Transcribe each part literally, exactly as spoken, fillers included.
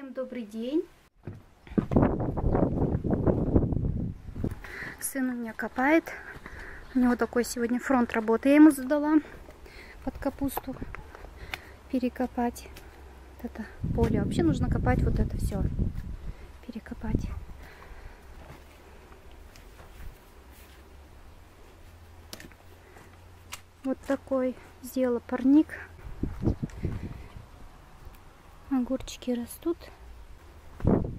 Всем добрый день. Сын у меня копает. У него такой сегодня фронт работы. Я ему задала под капусту перекопать. Вот это поле. Вообще нужно копать вот это все. Перекопать. Вот такой сделала парник. Огурчики растут. Вот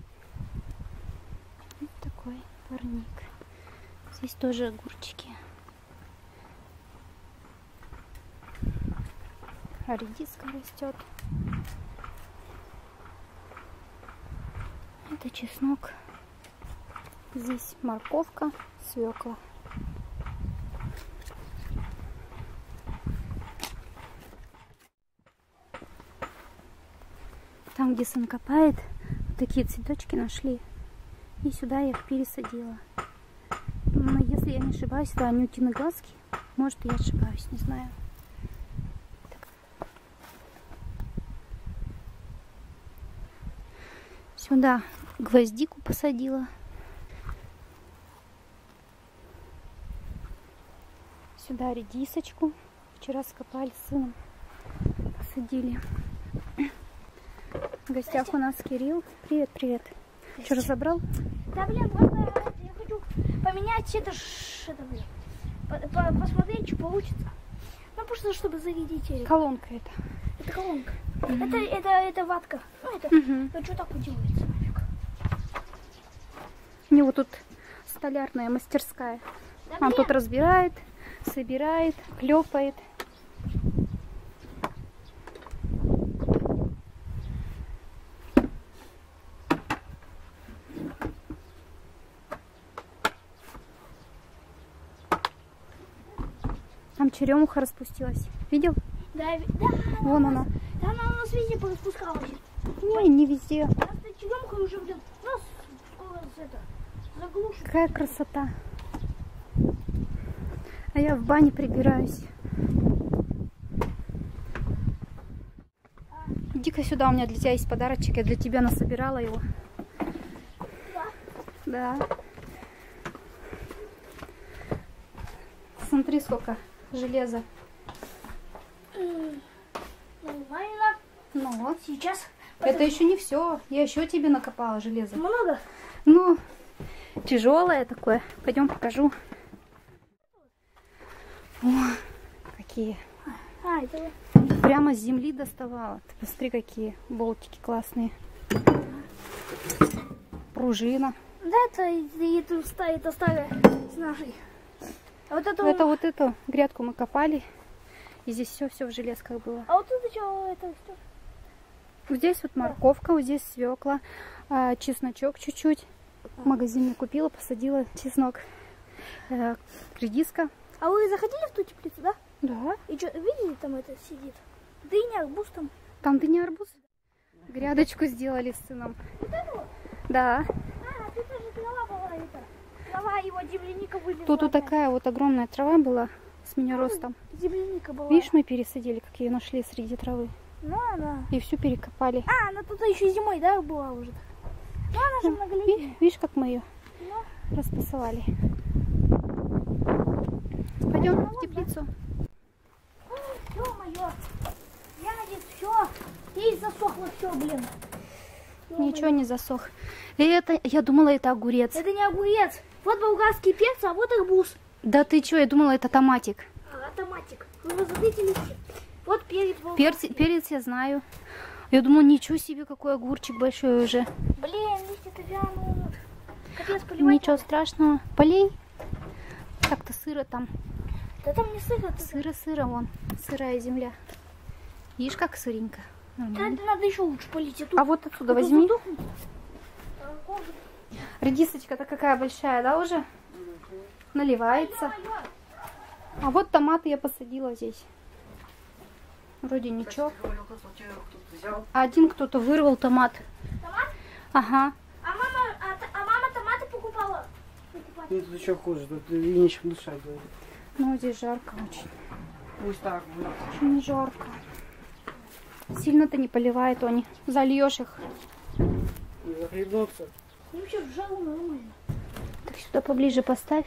такой парник. Здесь тоже огурчики. А редиска растет. Это чеснок. Здесь морковка, свекла. Там, где сын копает, вот такие цветочки нашли. И сюда я их пересадила. Но если я не ошибаюсь, то они утиные глазки. Может, я ошибаюсь, не знаю. Так. Сюда гвоздику посадила. Сюда редисочку. Вчера скопали с сыном. Посадили. В гостях у нас Кирилл. Привет, привет. Что, разобрал? Да, блин, можно я хочу поменять это, это блин, по -по посмотреть, что получится. Ну, просто, чтобы зарядить. Или... Колонка это. Это колонка. Угу. Это, это, это ватка. Ну, это, угу. Ну, что так делается? У него тут столярная мастерская. Да, он тут разбирает, собирает, клепает. Там черемуха распустилась. Видел? Да, да. Вон она. Да, она у нас везде распускалась. Ой, не везде. Черемуха уже блин, нас это, заглушит. Какая красота. А я в бане прибираюсь. Иди-ка сюда, у меня для тебя есть подарочек. Я для тебя насобирала его. Да. Да. Смотри, сколько. Железо. Нормально. Ну вот. Сейчас. Это потом... еще не все. Я еще тебе накопала железо. Много? Ну, тяжелое такое. Пойдем покажу. О, какие. А, это... Прямо с земли доставала. Ты посмотри, какие болтики классные. Пружина. Да, это, это, это, это старая с нашей. А вот это... это вот эту грядку мы копали, и здесь все все в железках было. А вот тут что это? Здесь вот морковка, вот здесь свекла, чесночок чуть-чуть. В магазине купила, посадила чеснок, редиска. А вы заходили в ту теплицу, да? Да. И что, видели, там это сидит? Дыня, арбуз там. Там дыня, арбуз. Грядочку сделали с сыном. Вот это вот? Да. А, тут тоже трава была это. Трава его, земляника вылезла. Тут вот такая вот огромная трава была с меня ростом. Земляника была. Видишь, мы пересадили, как ее нашли среди травы. Ну, да. И всю перекопали. А, она тут еще зимой, да, была уже? Ну, она же многолетняя. Видишь, как мы ее ну. распасовали. Пойдем ну, в теплицу. Да? Ё-моё. Ядет все. И засохло все, блин. Ничего не засох. И это, я думала, это огурец. Это не огурец. Вот болгарский перец, а вот арбуз. Да ты чё, я думала, это томатик. А, томатик. Ну, вы заметили? Вот перец болгарский. Перц, перец я знаю. Я думала, ничего себе, какой огурчик большой уже. Блин, листья-то вянут. Капец, поливать. Ничего надо. Страшного. Полей. Так-то сыро там. Да там не сыро. Сыро-сыро вон. Сырая земля. Видишь, как сыренько. Надо, надо еще лучше полить. А, а вот отсюда вот возьми. Редисочка-то какая большая, да, уже? Наливается. А вот томаты я посадила здесь. Вроде ничего. Один кто-то вырвал томат. Томат? Ага. А мама, а, а мама томаты покупала? Ну, тут еще хуже, тут нечем дышать было. Ну, здесь жарко очень. Пусть так будет. Очень жарко. Сильно-то не поливает они. Зальешь их. придутся. Ну вообще вжал нормально. Так сюда поближе поставь.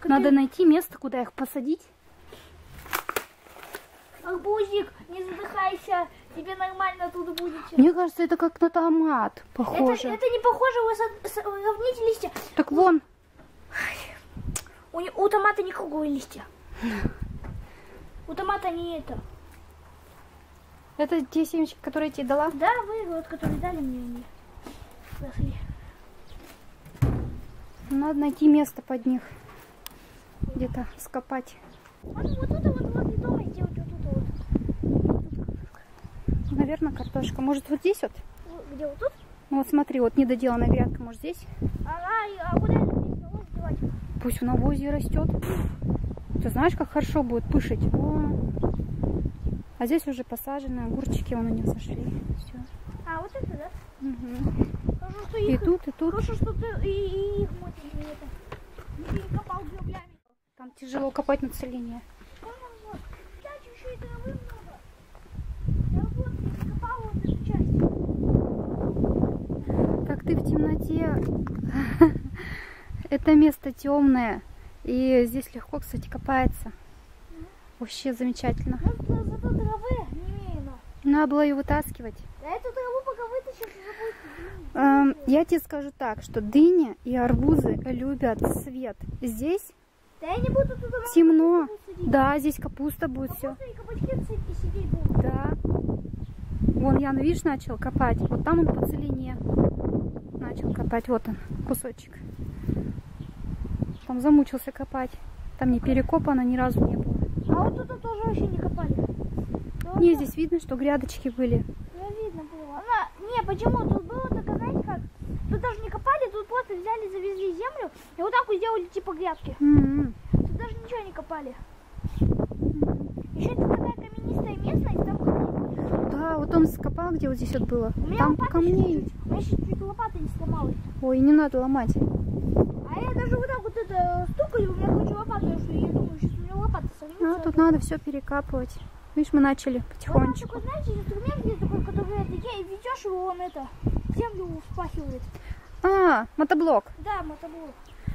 Как надо я... найти место, куда их посадить. Арбузик, не задыхайся, тебе нормально тут будет. Мне кажется, это как на томат похоже. Это, это не похоже, вы равните листья. Так вон. У, у томата не круглые листья. У томата не это. Это те семечки, которые я тебе дала? Да, вы вот, которые дали мне они. Надо найти место под них. Где-то скопать. Можно вот это вот, вот, и дома сделать вот это вот. Наверное, картошка. Может, вот здесь вот? Где вот тут? Ну вот смотри, вот недоделанная грядка, может, здесь? Ага, а куда это здесь сделать? Пусть в навозе растет. Ты знаешь, как хорошо будет пышить. О. А здесь уже посажены огурчики, вон они сошли. Все. А, вот это, да? Угу. Хорошо, что их... И тут, и тут. Хорошо, что ты и, и их мотишь мне это. Не перекопал дроблями. Там тяжело копать на целине. Так ты в темноте. Это место темное. И здесь легко, кстати, копается. Вообще замечательно. Надо было ее вытаскивать. Да, эту траву пока вытащишь, и забудь. Я тебе скажу так, что дыня и арбузы любят свет. Здесь да, я не буду туда темно. Да, здесь капуста будет, капуста все. И кабачки сидеть будут. Да. Вон Ян, видишь, начал копать. Вот там он по целине начал копать. Вот он, кусочек. Там замучился копать. Там не перекопано, ни разу не было. А вот тут тоже вообще не копали. Не, здесь видно, что грядочки были. Не видно было. Она... Не, почему? Тут было так, знаете как? Тут даже не копали, тут просто взяли, завезли землю и вот так вот сделали типа грядки. Mm-hmm. Тут даже ничего не копали. Mm-hmm. Еще это такая каменистая местность, там камни. Да, вот он скопал, где вот здесь вот было. У меня там камней. У меня еще чуть-чуть лопаты не сломалась. Ой, не надо ломать. А я даже вот так вот это стукали, у меня куча лопаты, потому что я думаю, сейчас у меня лопаты сольются. Ну, а тут надо все перекапывать. Видишь, мы начали потихонечку. Вот такой, знаете, инструмент есть такой, который это, я, и ведешь его, он это, землю впахивает. А, мотоблок. Да, мотоблок.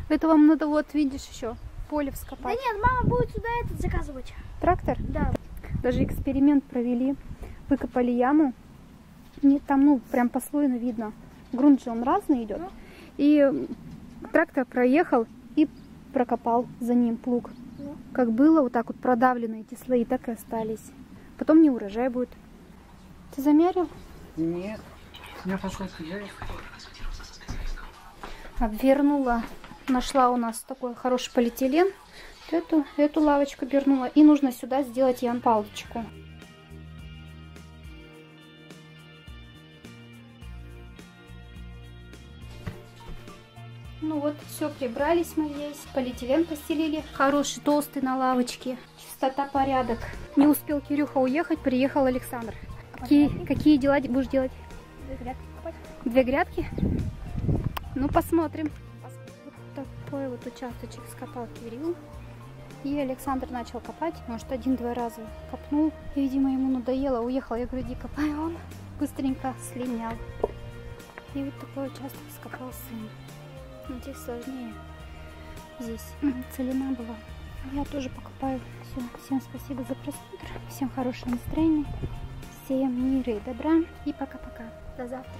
Это вам надо, вот видишь, еще поле вскопать. Да нет, мама будет сюда этот заказывать. Трактор? Да. Даже эксперимент провели. Выкопали яму. Нет, там, ну, прям послойно видно. Грунт же он разный идет. Ну. И трактор проехал и прокопал за ним плуг. Как было, вот так вот продавлены эти слои, так и остались. Потом не урожай будет. Ты замерил? Нет. Я пошла сюда. Обвернула. Нашла у нас такой хороший полиэтилен. Эту, эту лавочку обернула. И нужно сюда сделать Ян палочку. Ну вот, все, прибрались мы здесь, полиэтилен постелили, хороший, толстый на лавочке, чистота, порядок. Не успел Кирюха уехать, приехал Александр. Какие, какие дела будешь делать? Две грядки копать. Две грядки? Ну, посмотрим. Вот такой вот участочек скопал Кирилл. И Александр начал копать, может, один-два раза копнул. И, видимо, ему надоело, уехал, я говорю, иди копай, а он быстренько слинял. И вот такой участок скопал сын. Здесь сложнее. Здесь целина была. Я тоже покупаю. Все. Всем спасибо за просмотр. Всем хорошего настроения. Всем мира и добра. И пока-пока. До завтра.